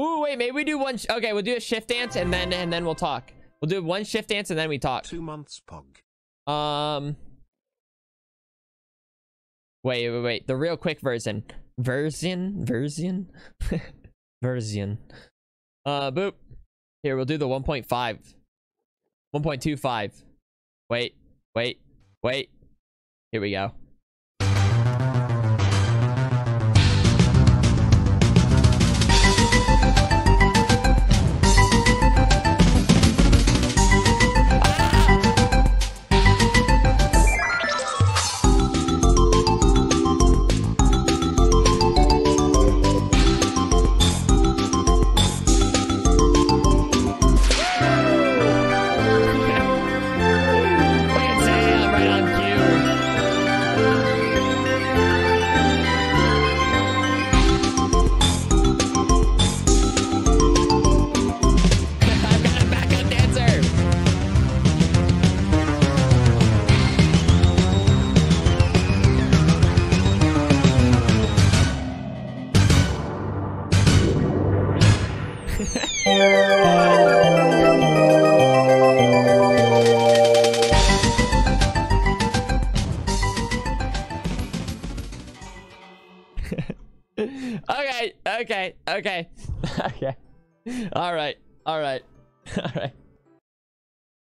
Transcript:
Ooh, wait, maybe we do one. Okay, we'll do a shift dance and then we'll talk. We'll do one shift dance and then we talk. 2 months, Pog. Wait. The real quick version. Version. Boop. Here, we'll do the 1.5. 1.25. Wait. Here we go. Okay. All right.